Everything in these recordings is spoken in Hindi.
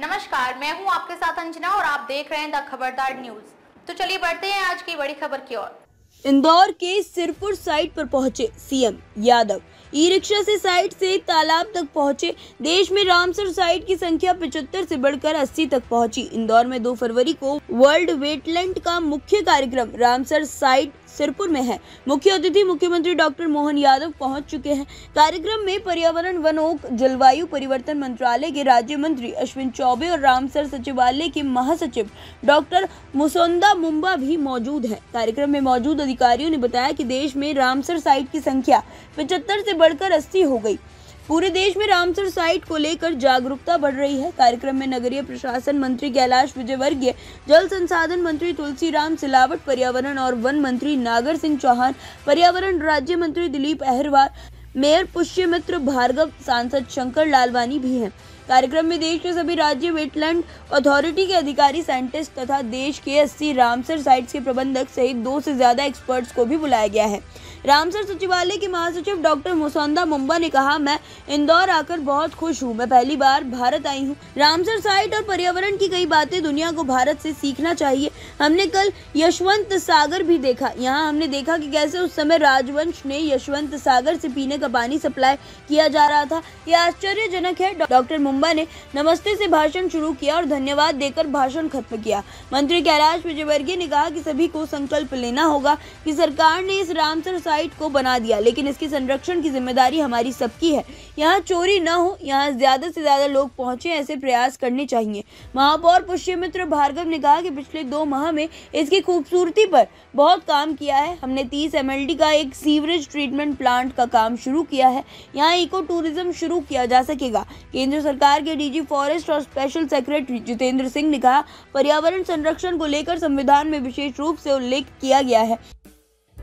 नमस्कार, मैं हूं आपके साथ अंजना और आप देख रहे हैं द खबरदार न्यूज। तो चलिए बढ़ते हैं आज की बड़ी खबर की ओर। इंदौर के सिरपुर साइट पर पहुंचे सीएम यादव, ई रिक्शा से साइट से तालाब तक पहुंचे। देश में रामसर साइट की संख्या 75 से बढ़कर 80 तक पहुंची। इंदौर में 2 फरवरी को वर्ल्ड वेटलैंड का मुख्य कार्यक्रम रामसर साइट सिरपुर में है। मुख्य अतिथि मुख्यमंत्री डॉक्टर मोहन यादव पहुंच चुके हैं। कार्यक्रम में पर्यावरण, वनोक, जलवायु परिवर्तन मंत्रालय के राज्य मंत्री अश्विन चौबे और रामसर सचिवालय के महासचिव डॉक्टर मुसोंदा मुम्बा भी मौजूद है। कार्यक्रम में मौजूद अधिकारियों ने बताया कि देश में रामसर साइट की संख्या 75 से बढ़कर 80 हो गई। पूरे देश में रामसर साइट को लेकर जागरूकता बढ़ रही है। कार्यक्रम में नगरीय प्रशासन मंत्री कैलाश विजयवर्गीय, जल संसाधन मंत्री तुलसीराम सिलावट, पर्यावरण और वन मंत्री नागर सिंह चौहान, पर्यावरण राज्य मंत्री दिलीप अहिरवार, मेयर पुष्यमित्र भार्गव, सांसद शंकर लालवानी भी हैं। कार्यक्रम में देश के सभी राज्य वेटलैंड अथॉरिटी के अधिकारी, साइंटिस्ट तथा देश के 80 रामसर साइट्स के प्रबंधक सहित 2 से ज्यादा एक्सपर्ट्स को भी बुलाया गया है। रामसर सचिवालय के महासचिव डॉक्टर मुसोंदा मुम्बा ने कहा, मैं इंदौर आकर बहुत खुश हूँ। मैं पहली बार भारत आई हूँ। रामसर साइट और पर्यावरण की कई बातें दुनिया को भारत से सीखना चाहिए। हमने कल यशवंत सागर भी देखा। यहाँ हमने देखा कि कैसे उस समय राजवंश ने यशवंत सागर से पीने का पानी सप्लाई किया जा रहा था। यह आश्चर्यजनक है। डॉक्टर मुम्बा ने नमस्ते से भाषण शुरू किया और धन्यवाद देकर भाषण खत्म किया। मंत्री कैलाश विजयवर्गीय ने कहा कि सभी को संकल्प लेना होगा कि सरकार ने इस रामसर साइट को बना दिया, लेकिन इसके संरक्षण की जिम्मेदारी हमारी सबकी है। यहाँ चोरी न हो, यहाँ ज्यादा से ज्यादा लोग पहुँचे, ऐसे प्रयास करने चाहिए। महापौर पुष्यमित्र भार्गव ने कहा कि पिछले 2 माह में इसकी खूबसूरती पर बहुत काम किया है। हमने 30 MLD का एक सीवरेज ट्रीटमेंट प्लांट का काम शुरू किया है। यहाँ इको टूरिज्म शुरू किया जा सकेगा। केंद्र सरकार के डीजी फॉरेस्ट और स्पेशल सेक्रेटरी जितेंद्र सिंह ने कहा, पर्यावरण संरक्षण को लेकर संविधान में विशेष रूप से उल्लेख किया गया है।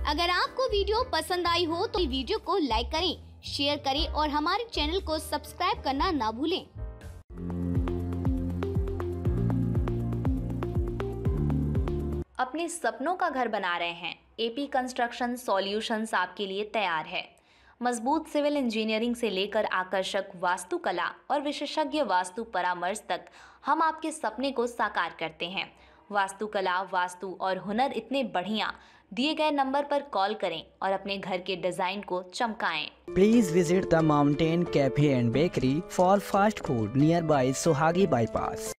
अगर आपको वीडियो पसंद आई हो तो वीडियो को लाइक करें, शेयर करें और हमारे चैनल को सब्सक्राइब करना ना भूलें। अपने सपनों का घर बना रहे हैं? एपी कंस्ट्रक्शन सॉल्यूशंस आपके लिए तैयार है। मजबूत सिविल इंजीनियरिंग से लेकर आकर्षक वास्तुकला और विशेषज्ञ वास्तु परामर्श तक हम आपके सपने को साकार करते हैं। वास्तुकला, वास्तु और हुनर इतने बढ़िया। दिए गए नंबर पर कॉल करें और अपने घर के डिजाइन को चमकाएं। Please visit the mountain cafe and bakery for fast food near by Sohagi bypass.